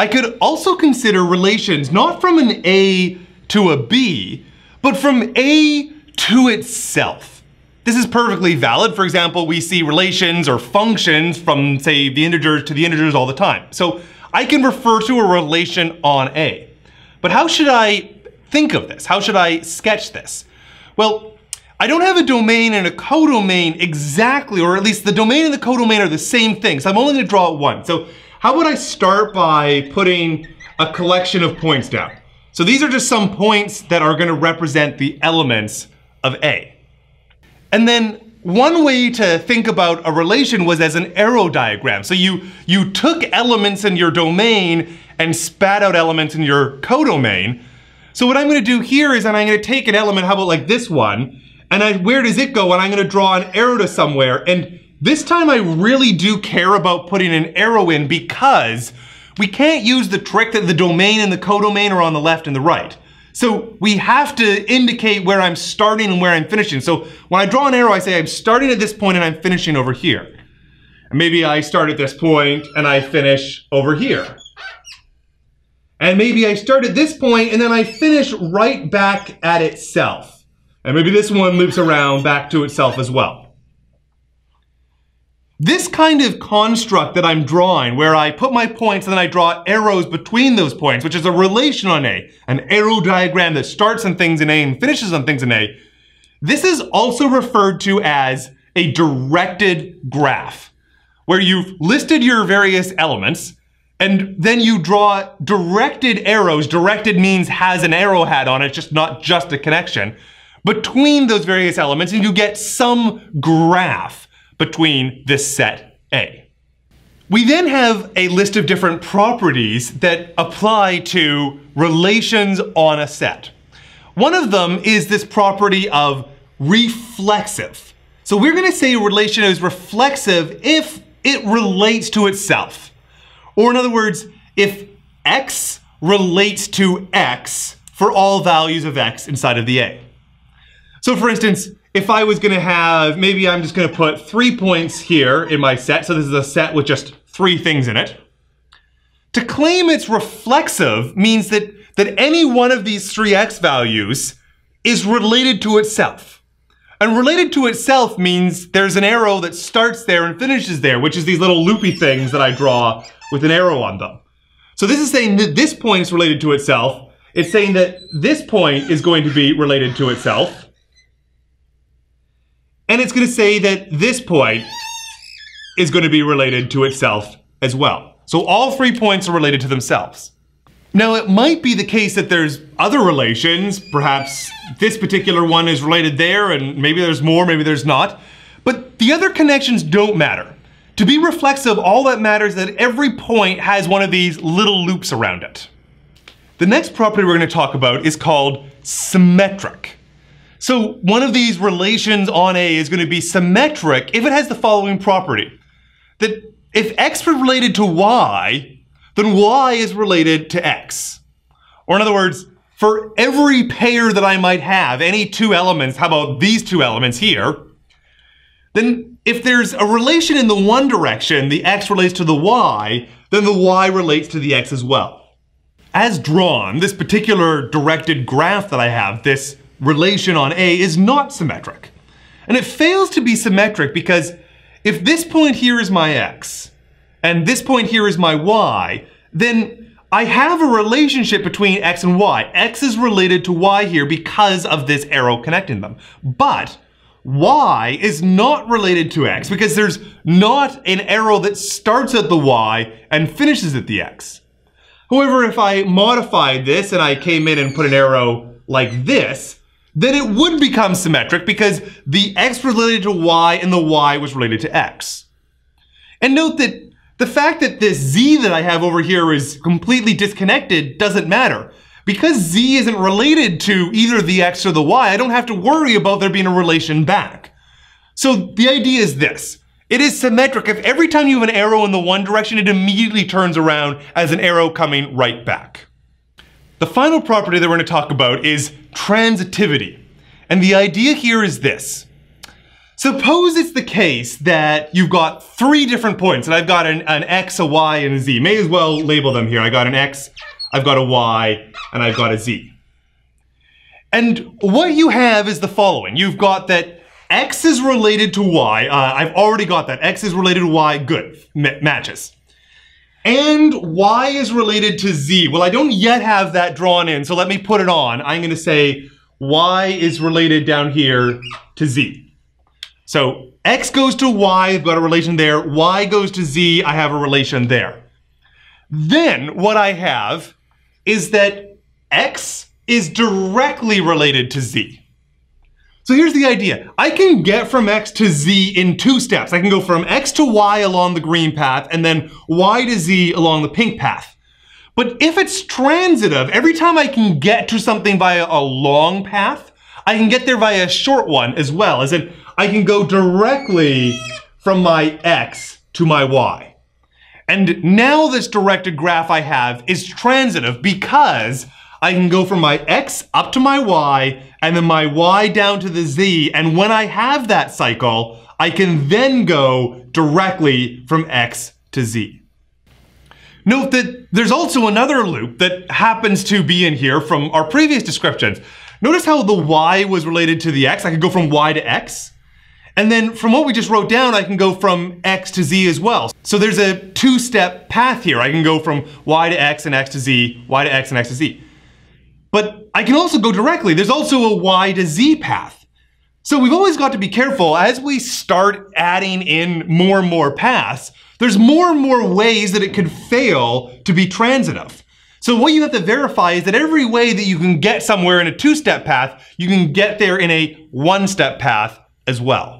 I could also consider relations not from an A to a B, but from A to itself. This is perfectly valid. For example, we see relations or functions from, say, the integers to the integers all the time. So I can refer to a relation on A. But how should I think of this? How should I sketch this? Well, I don't have a domain and a codomain exactly, or at least the domain and the codomain are the same thing, so I'm only gonna draw one. So how would I start by putting a collection of points down? So these are just some points that are gonna represent the elements of A. And then one way to think about a relation was as an arrow diagram. So you took elements in your domain and spat out elements in your codomain. So what I'm gonna do here is I'm gonna take an element, how about like this one, and where does it go? And I'm gonna draw an arrow to somewhere. And this time I really do care about putting an arrow in because we can't use the trick that the domain and the codomain are on the left and the right. So we have to indicate where I'm starting and where I'm finishing. So when I draw an arrow, I say I'm starting at this point and I'm finishing over here. And maybe I start at this point and I finish over here. And maybe I start at this point and then I finish right back at itself. And maybe this one loops around back to itself as well. This kind of construct that I'm drawing, where I put my points and then I draw arrows between those points, which is a relation on A, an arrow diagram that starts on things in A and finishes on things in A, this is also referred to as a directed graph, where you've listed your various elements, and then you draw directed arrows. Directed means has an arrowhead on it, just not just a connection, between those various elements, and you get some graph between this set A. We then have a list of different properties that apply to relations on a set. One of them is this property of reflexive. So we're gonna say a relation is reflexive if it relates to itself. Or in other words, if X relates to X for all values of X inside of the A. So for instance, if I was gonna have, maybe I'm just gonna put 3 points here in my set, so this is a set with just 3 things in it. To claim it's reflexive means that any one of these 3x values is related to itself. And related to itself means there's an arrow that starts there and finishes there, which is these little loopy things that I draw with an arrow on them. So this is saying that this point is related to itself. It's saying that this point is going to be related to itself. And it's gonna say that this point is gonna be related to itself as well. So all 3 points are related to themselves. Now it might be the case that there's other relations, perhaps this particular one is related there and maybe there's more, maybe there's not, but the other connections don't matter. To be reflexive, all that matters is that every point has one of these little loops around it. The next property we're gonna talk about is called symmetric. So one of these relations on A is going to be symmetric if it has the following property. That if X were related to Y, then Y is related to X. Or in other words, for every pair that I might have, any two elements, how about these two elements here, then if there's a relation in the one direction, the X relates to the Y, then the Y relates to the X as well. As drawn, this particular directed graph that I have, this relation on A is not symmetric. And it fails to be symmetric because if this point here is my X and this point here is my Y, then I have a relationship between X and Y. X is related to Y here because of this arrow connecting them. But Y is not related to X because there's not an arrow that starts at the Y and finishes at the X. However, if I modified this and I came in and put an arrow like this, then it would become symmetric because the X was related to Y and the Y was related to X. And note that the fact that this Z that I have over here is completely disconnected doesn't matter. Because Z isn't related to either the X or the Y, I don't have to worry about there being a relation back. So the idea is this. It is symmetric if every time you have an arrow in the one direction, it immediately turns around as an arrow coming right back. The final property that we're going to talk about is transitivity. And the idea here is this. Suppose it's the case that you've got three different points, and I've got an X, a Y, and a Z. May as well label them here. I got an X, I've got a Y, and I've got a Z. And what you have is the following. You've got that X is related to Y. I've already got that. X is related to Y, good, matches. And Y is related to Z. Well, I don't yet have that drawn in, so let me put it on. I'm going to say Y is related down here to Z. So X goes to Y, I've got a relation there. Y goes to Z, I have a relation there. Then what I have is that X is directly related to Z. So here's the idea. I can get from X to Z in two steps. I can go from X to Y along the green path and then Y to Z along the pink path. But if it's transitive, every time I can get to something via a long path, I can get there via a short one as well, as in I can go directly from my X to my Y. And now this directed graph I have is transitive because I can go from my X up to my Y, and then my Y down to the Z, and when I have that cycle, I can then go directly from X to Z. Note that there's also another loop that happens to be in here from our previous descriptions. Notice how the Y was related to the X. I could go from Y to X. And then from what we just wrote down, I can go from X to Z as well. So there's a two-step path here. I can go from Y to X and X to Z, Y to X and X to Z. But I can also go directly. There's also a Y to Z path. So we've always got to be careful as we start adding in more and more paths, there's more and more ways that it could fail to be transitive. So what you have to verify is that every way that you can get somewhere in a two-step path, you can get there in a one-step path as well.